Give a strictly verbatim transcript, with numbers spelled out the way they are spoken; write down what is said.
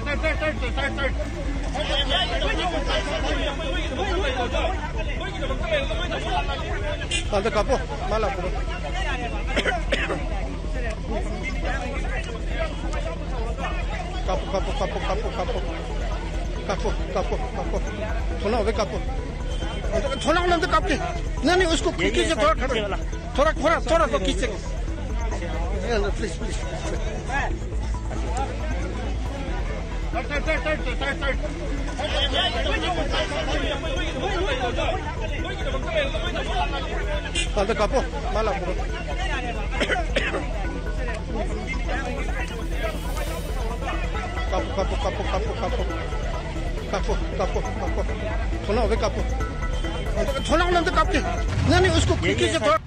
stai, stai, stai, stai, stai. Altă capă, mai la acolo. Capul, capul, capul, capul, capul. Capul, capul, capul. Sunau, vei capul. थोड़ा उन्होंने काप के नहीं नहीं उसको खींचे थोड़ा थोड़ा थोड़ा थोड़ा थोड़ा को खींचे प्लीज प्लीज अलग कापो माला करो कापो कापो कापो कापो कापो कापो कापो कापो थोड़ा वे कापो थोड़ा उन्होंने काप के नहीं नहीं उसको खींचे थोड़ा